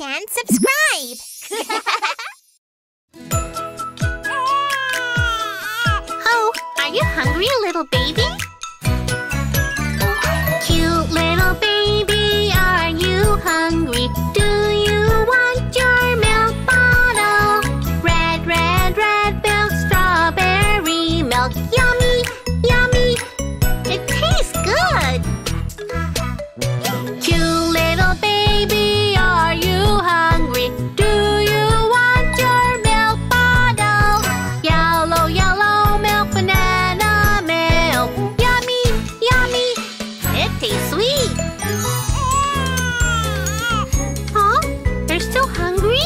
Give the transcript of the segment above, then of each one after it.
like and subscribe! Oh, are you hungry, little baby? Cute little baby, are you hungry? Do you want your milk bottle? Red, red, red milk, strawberry milk. Yummy, yummy, it tastes good. Cute little baby, are you hungry? Do you want your milk bottle? Yellow, yellow milk, banana milk. Yummy, yummy, it tastes sweet. Oh, they're still hungry?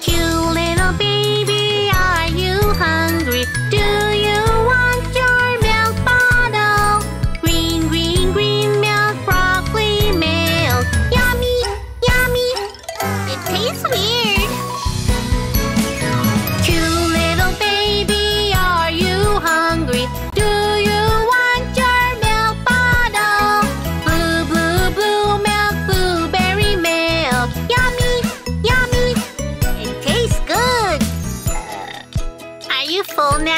Cute little baby, are you hungry? Do you want your milk bottle? Green, green, green milk, broccoli milk. Yummy, yummy, it tastes weird. Cute little baby, are you hungry? Do you want your milk bottle? Blue, blue, blue milk, blueberry milk. Yummy, yummy, it tastes good. Are you full now?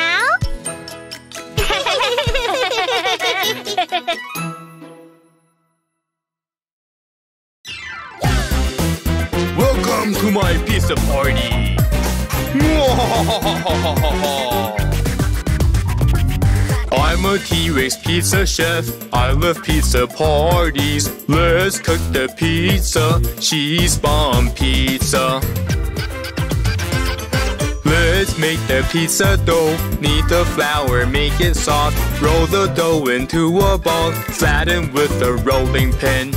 Welcome to my pizza party. I'm a T-Rex pizza chef. I love pizza parties. Let's cook the pizza, cheese bomb pizza. Let's make the pizza dough. Knead the flour, make it soft. Roll the dough into a ball, flatten with a rolling pin.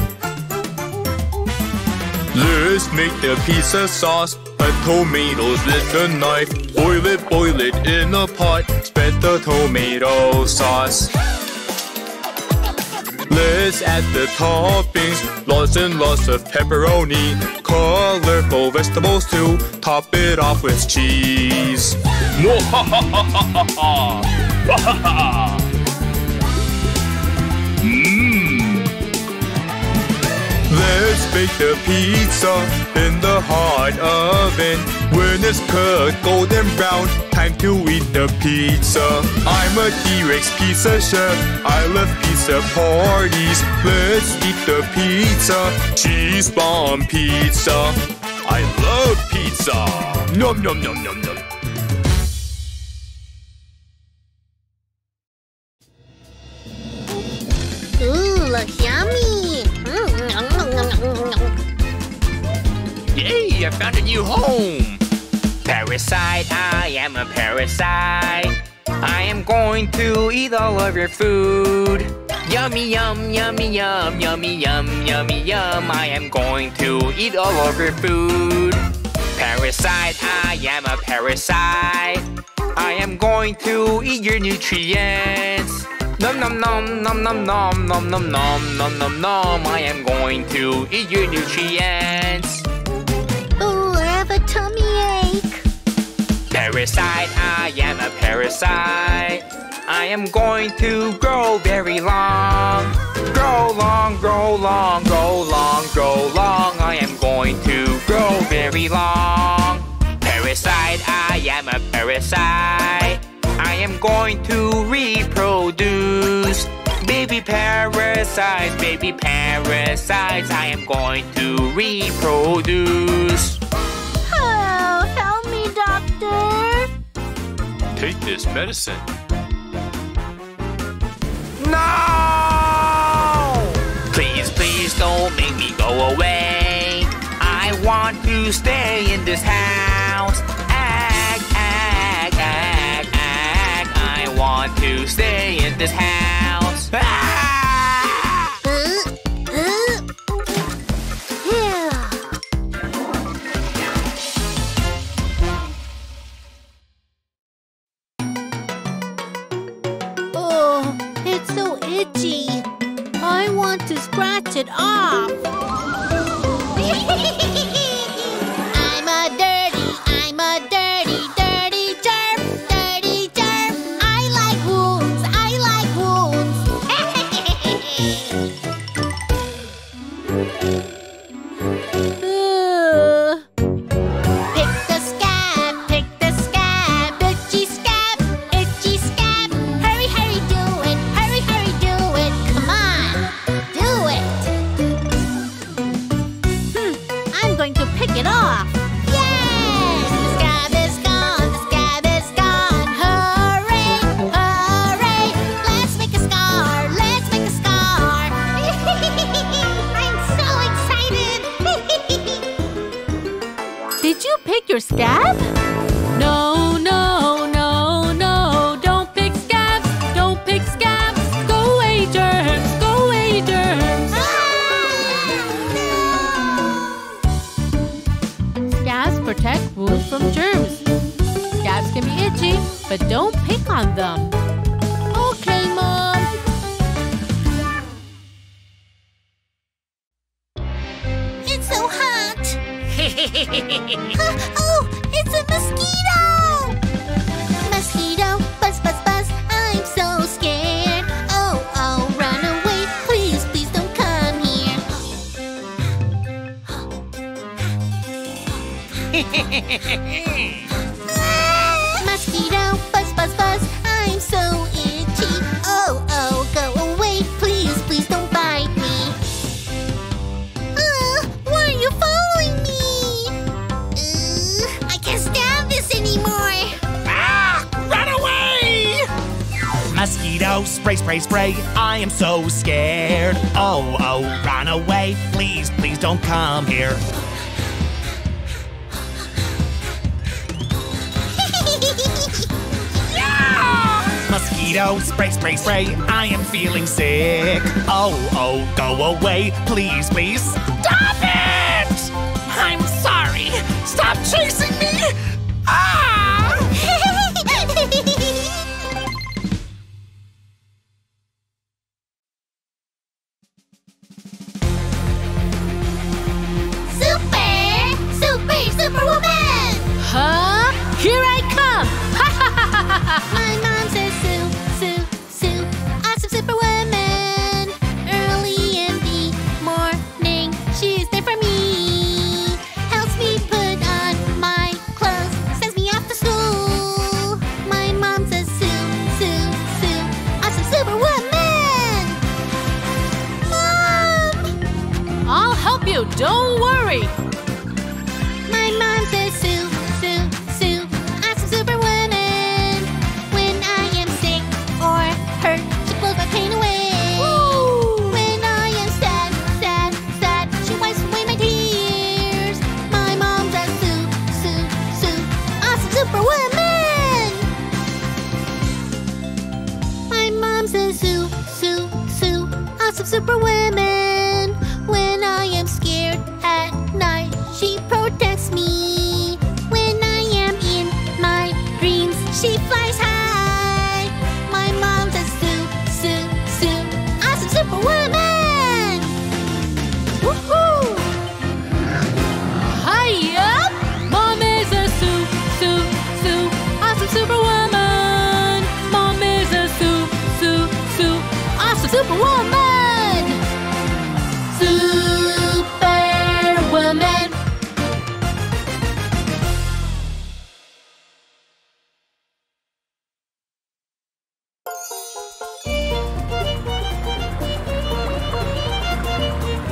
Let's make the pizza sauce. Cut tomatoes with a knife. Boil it in a pot. Spread the tomato sauce. Let's add the toppings. Lots and lots of pepperoni. Colorful vegetables too. Top it off with cheese. Let's bake the pizza in the hot oven. When it's cooked golden brown, time to eat the pizza. I'm a T-Rex pizza chef. I love pizza parties. Let's eat the pizza, cheese bomb pizza. I love pizza. Nom nom nom nom nom. Ooh, look yummy. Yay, I found a new home! Parasite, I am a parasite. I am going to eat all of your food. Yummy, yum, yummy, yum, yummy, yum, yummy, yum. I am going to eat all of your food. Parasite, I am a parasite. I am going to eat your nutrients. Nom nom nom nom nom nom nom nom nom nom nom nom. I am going to eat your nutrients. Ooh, I have a tummy ache. Parasite, I am a parasite. I am going to grow very long. Grow long, grow long, grow long, grow long. I am going to grow very long. Parasite, I am a parasite. I am going to reproduce. Baby parasites, I am going to reproduce. Oh, help me, doctor. Take this medicine. No! Please, please don't make me go away. I want to stay in this house. Want to stay in this house. Ah! Oh, it's so itchy. I want to scratch it off. or scab? No, no, no, no. Don't pick scabs. Don't pick scabs. Go away, germs. Go away, germs. Scabs protect wounds from germs. Scabs can be itchy, but don't pick on them. Okay, Mom. It's so hot. Oh, it's a mosquito. Mosquito, buzz, buzz, buzz. I'm so scared. Oh, oh, run away. Please, please don't come here. Mosquito, buzz, buzz, buzz. I'm so itchy. Oh, oh, go away. Please, please don't bite me. Why are you following me? I can't stand this anymore. Ah, run away! Mosquito, spray, spray, spray. I am so scared. Oh, oh, run away. Please, please don't come here. Mosquito, spray, spray, spray. I am feeling sick. Oh, oh, go away. Please, please. Stop it! I'm sorry. Stop chasing me! Ah! Super! Super, Superwoman! Huh? Here I come! Ha ha ha ha ha! My mom says Sue, Sue, awesome superwoman. Early in the morning, she's there for me. Helps me put on my clothes, sends me off to school. My mom says Sue, Sue, Sue, awesome superwoman. Mom! I'll help you, don't worry. My mom says Sue, Sue, Sue, awesome superwoman. When I am sick or hurt, she blows my pain away. When I am sad, sad, sad, she wipes away my tears. My mom says Sue, Sue, Sue, awesome superwoman. My mom says Sue, Sue, Sue, awesome superwoman. When I am scared at night, she protects me. When I am in my dreams, she flies high. My mom says Sue, Sue, Sue, awesome superwoman. Woohoo! Hiya! Mom is a Sue, Sue, Sue, awesome superwoman. Mom is a Sue, Sue, Sue, awesome superwoman. Superwoman.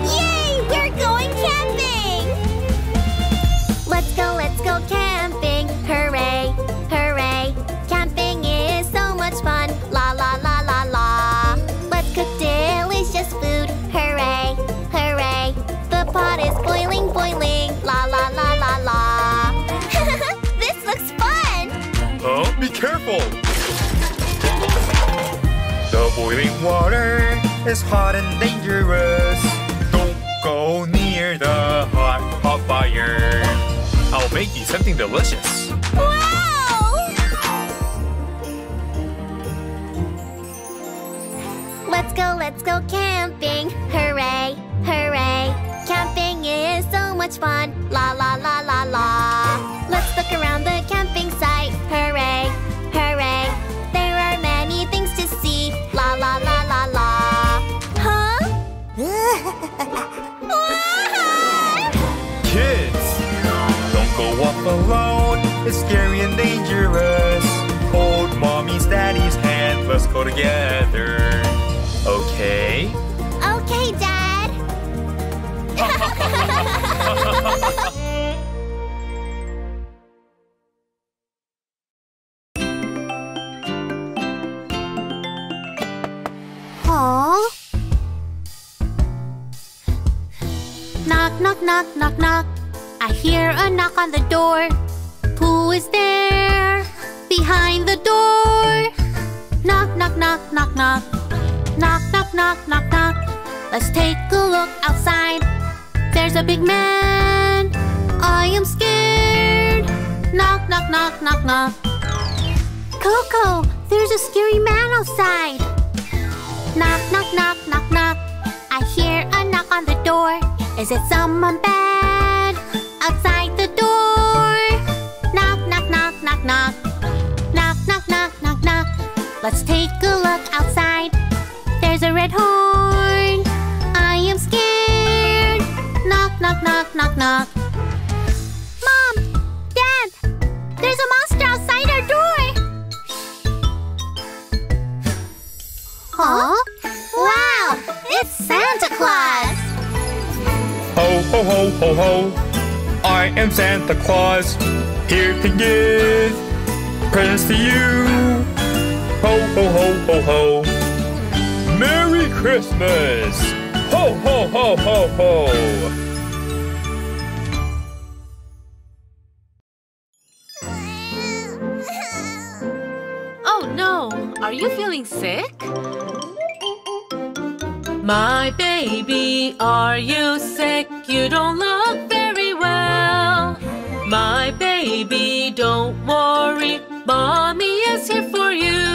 Yay! We're going camping! Let's go camping! Hooray, hooray! Camping is so much fun! La la la la la! Let's cook delicious food! Hooray, hooray! The pot is boiling, boiling! La la la la la! This looks fun! Oh, be careful! The boiling water is hot and dangerous. Don't go near the hot fire. I'll make you something delicious. Wow! Let's go camping. Hooray, hooray. Camping is so much fun. La la la la la. Let's look around the camping site. Hooray, hooray. There are many things to see. La la la la la. Huh? What? Kids, don't go up alone. It's scary and dangerous. Hold mommy's, daddy's hand. Let's go together. Okay? Okay, Dad. Aww. Knock, knock, knock, knock, knock. I hear a knock on the door. Who is there behind the door? Knock, knock, knock, knock, knock. Knock, knock, knock, knock, knock. Let's take a look outside. There's a big man. I am scared. Knock, knock, knock, knock, knock. Coco, there's a scary man outside. Knock, knock, knock, knock, knock. I hear a knock on the door. Is it someone bad outside the door? Knock, knock, knock, knock, knock. Knock, knock, knock, knock, knock. Let's take a look outside. There's a red horn. I am scared. Knock, knock, knock, knock, knock. Mom! Dad! There's a monster outside our door! Huh? Wow! It's Santa Claus! Ho, ho, ho, ho, ho! I am Santa Claus, here to give presents to you! Ho, ho, ho, ho, ho! Merry Christmas! Ho, ho, ho, ho, ho! Are you feeling sick? My baby, are you sick? You don't look very well. My baby, don't worry. Mommy is here for you.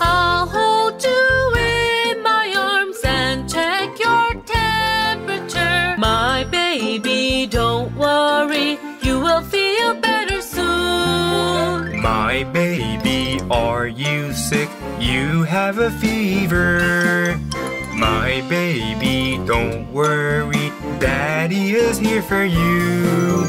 I'll hold you in my arms and check your temperature. My baby, don't worry. You will feel better soon. My baby, are you sick? You have a fever. My baby, don't worry. Daddy is here for you.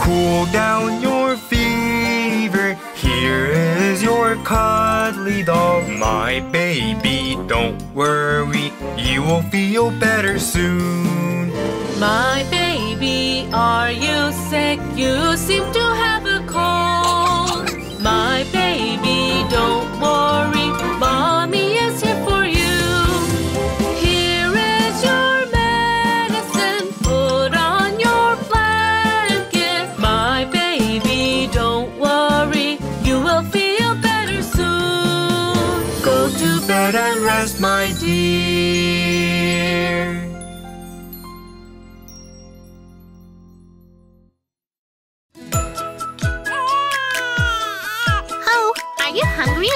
Cool down your fever. Here is your cuddly doll. My baby, don't worry. You will feel better soon. My baby, are you sick? You seem to have a cold. My baby, don't worry, Mommy is here for you. Here is your medicine, put on your blanket. My baby, don't worry, you will feel better soon. Go to bed and rest, my dear.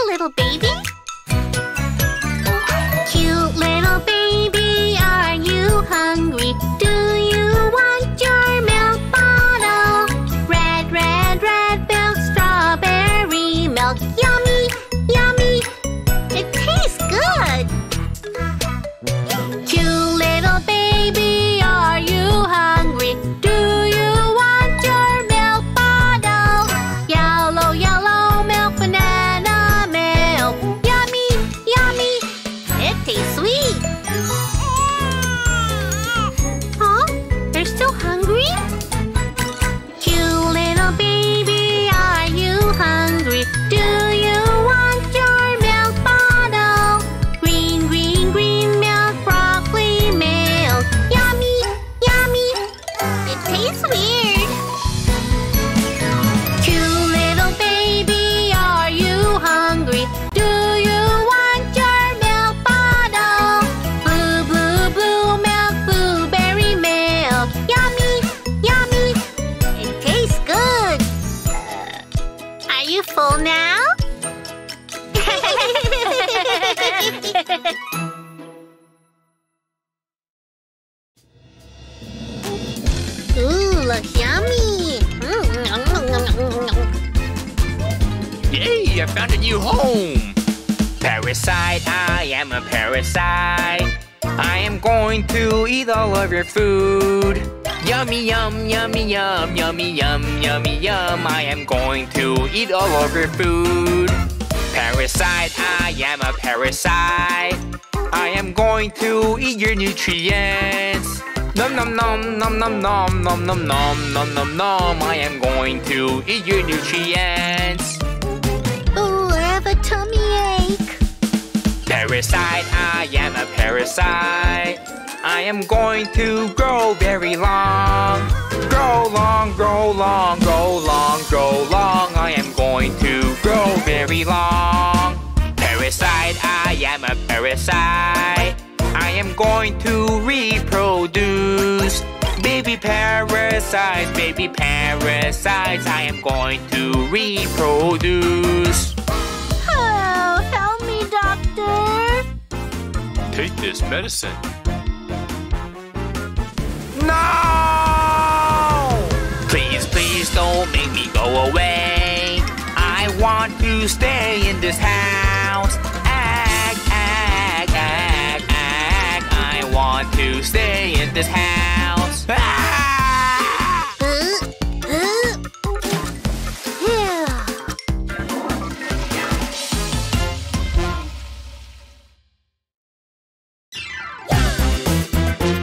Little baby? Cute little baby, are you hungry? Do you want your milk bottle? Red, red, red milk, strawberry milk. Yummy, yummy. It tastes good. Cute little baby, are you hungry? Do you want your milk bottle? Yellow, yellow milk, banana. Yay, I found a new home! Parasite, I am a parasite. I am going to eat all of your food. Yummy, yum, yummy, yum, yummy, yum, yummy, yum. I am going to eat all of your food. Parasite, I am a parasite. I am going to eat your nutrients. Nom nom nom nom nom nom nom nom nom nom nom nom. I am going to eat your nutrients. Ooh, I have a tummy ache. Parasite, I am a parasite. I am going to grow very long. Grow long, grow long, grow long, grow long. I am going to grow very long. Parasite, I am a parasite. I am going to reproduce. Baby parasites, I am going to reproduce. Oh, help me, doctor. Take this medicine. No! Please, please don't make me go away. I want to stay in this house. Ag, ag, ag, ag. I want to stay in this house. Ah!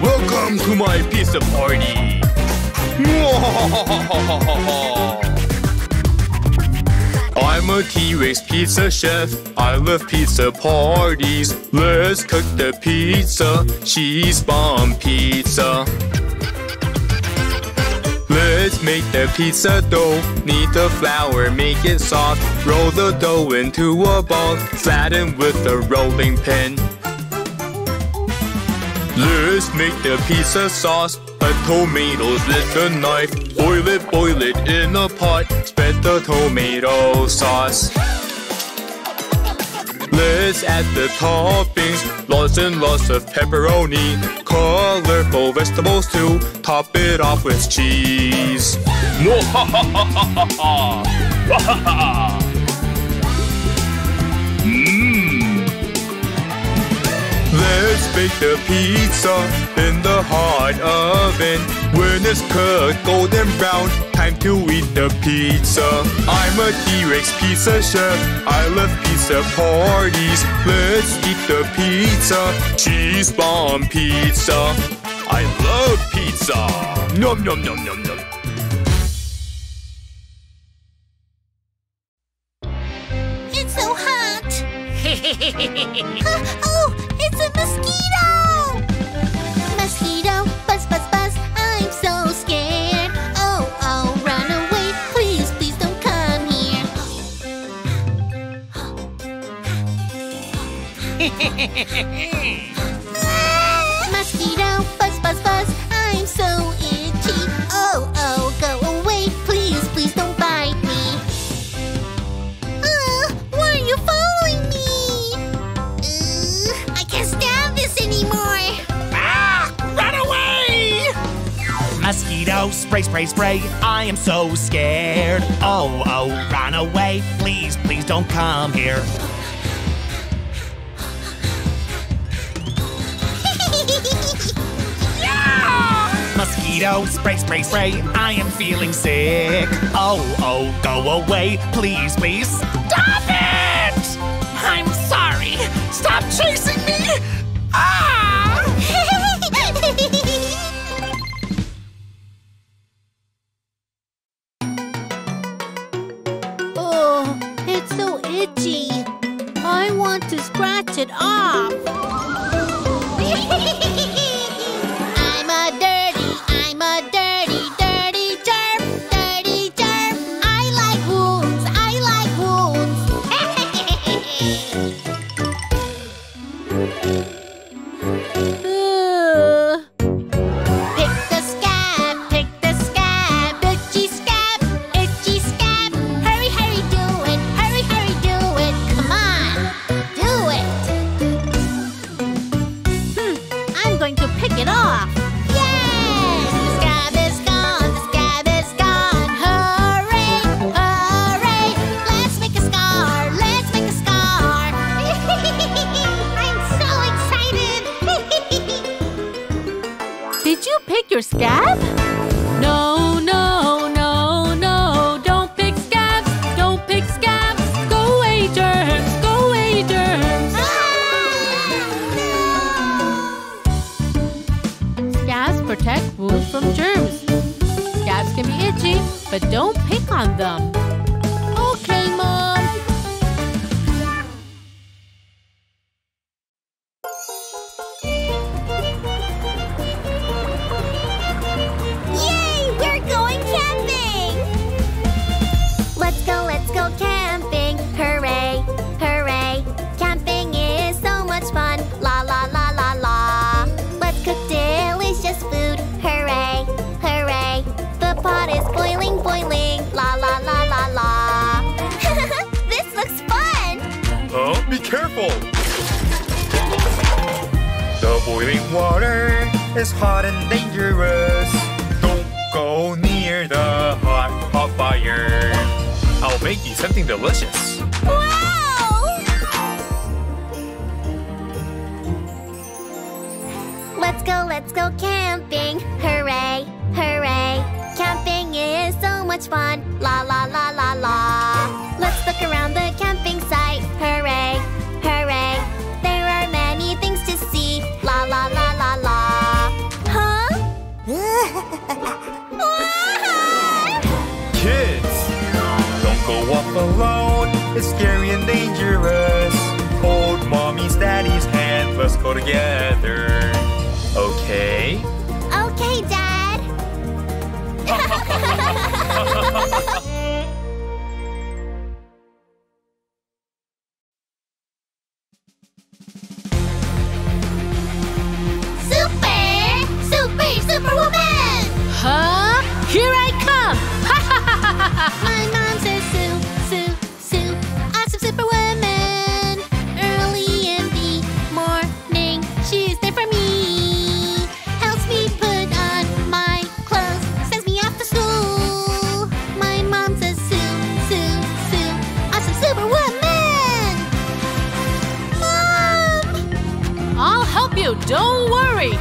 Welcome to my pizza party. I'm a T-Rex pizza chef. I love pizza parties. Let's cook the pizza, cheese bomb pizza. Let's make the pizza dough. Knead the flour, make it soft. Roll the dough into a ball. Flatten with a rolling pin. Let's make the pizza sauce. Cut tomatoes with a knife. Boil it in a pot. Spread the tomato sauce. Let's add the toppings. Lots and lots of pepperoni. Colorful vegetables too. Top it off with cheese. Let's bake the pizza in the hot oven. When it's cooked golden brown, time to eat the pizza. I'm a T-Rex pizza chef. I love pizza parties. Let's eat the pizza, cheese bomb pizza. I love pizza. Nom nom nom nom nom. It's so hot. Oh! It's a mosquito! Mosquito, buzz, buzz, buzz, I'm so scared. Oh, oh, run away, please, please don't come here. Mosquito, buzz, buzz, buzz, I'm so itchy. Oh, oh, go away, please, please don't bite me. Why are you following me? Anymore. Ah! Run away! Mosquito, spray, spray, spray. I am so scared. Oh, oh, run away. Please, please don't come here. Yeah! Mosquito, spray, spray, spray. I am feeling sick. Oh, oh, go away. Please, please. Stop it! I'm sorry. Stop chasing me! Ah! Oh, it's so itchy. I want to scratch it off. I'm a dirty germ, dirty germ. I like wounds. Scab? No, no, no, no. Don't pick scabs. Don't pick scabs. Go away, germs. Go away, germs. No. Scabs protect wounds from germs. Scabs can be itchy, but don't pick on them. Okay, Mom. Boiling water is hot and dangerous. Don't go near the hot fire. I'll make you something delicious. Wow! Let's go camping. Hooray, hooray. Camping is so much fun. La la la la la. Let's look around the camping site. Hooray, hooray. There are many things to see. La la la la la. Huh? Kids, don't go up alone. It's scary and dangerous. Hold mommy's daddy's hand. Let's go together. Okay? Okay, Dad. Superwoman! Huh? Here I come! My mom says Sue, awesome superwoman. Early in the morning, she's there for me. Helps me put on my clothes, sends me off to school. My mom says Sue, awesome superwoman. Mom! I'll help you, don't worry.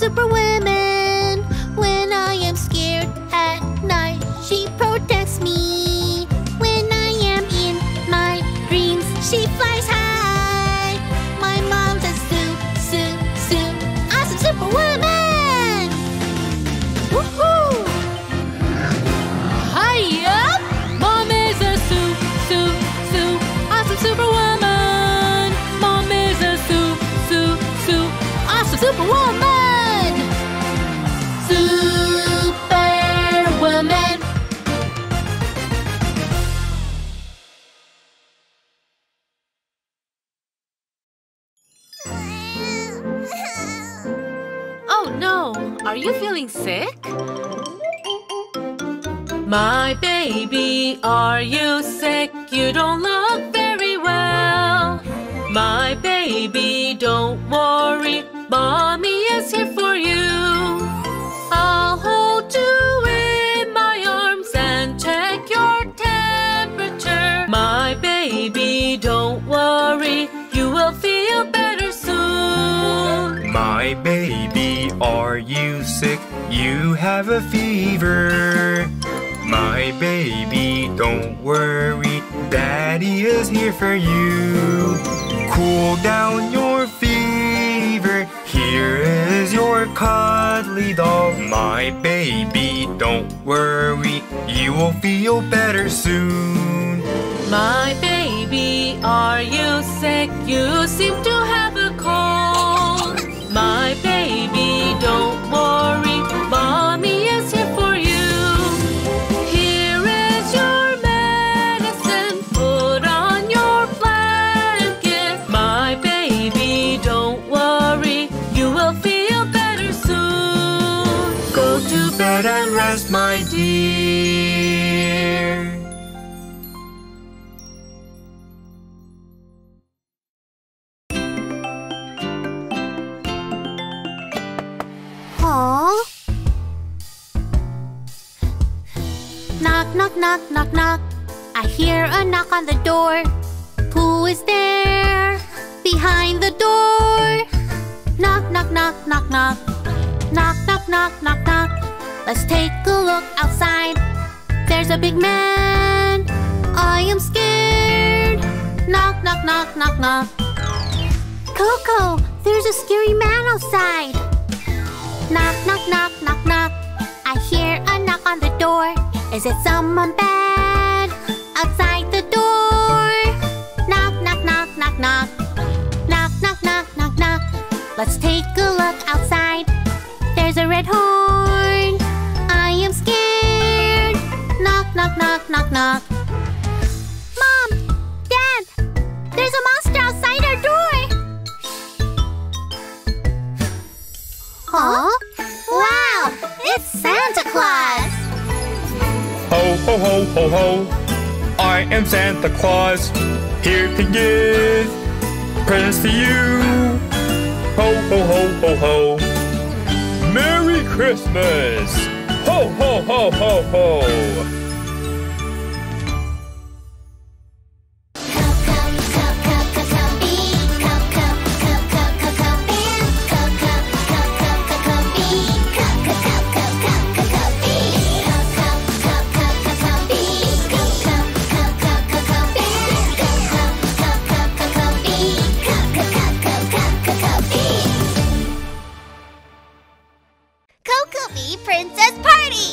Superwoman. When I am scared at night, she protects me. When I am in my dreams, she flies high. My mom says Sue, awesome superwoman. Woohoo! Hiya! Mom is a Sue, awesome superwoman. Mom is a Sue, awesome superwoman. Are you feeling sick? My baby, are you sick? You don't look very well. My baby, don't worry. Mommy is here for you. I'll hold you in my arms and check your temperature. My baby, don't worry. You will feel better soon. My baby, are you sick? You have a fever. My baby, don't worry. Daddy is here for you. Cool down your fever. Here is your cuddly doll. My baby, don't worry. You will feel better soon. My baby, are you sick? You seem to have a cold. My baby, don't worry, Mommy is here for you. Here is your medicine, put on your blanket. My baby, don't worry, you will feel better soon. Go to bed and rest, my dear. Knock, knock, knock, knock. I hear a knock on the door. Who is there? Behind the door. Knock, knock, knock, knock, knock. Knock, knock, knock, knock, knock. Let's take a look outside. There's a big man. I am scared. Knock, knock, knock, knock, knock. Coco, there's a scary man outside. Knock, knock, knock, knock, knock. I hear a knock on the door. Is it someone bad outside the door? Knock, knock, knock, knock, knock. Knock, knock, knock, knock, knock. Let's take a look outside. There's a red horn. I am scared. knock. Mom! Dad! There's a monster outside our door! Huh? Wow! It's Santa Claus! Ho, ho, ho, ho, ho! I am Santa Claus, here to give presents to you! Ho, ho, ho, ho, ho! Merry Christmas! Ho, ho, ho, ho, ho! Cocobi Princess Party!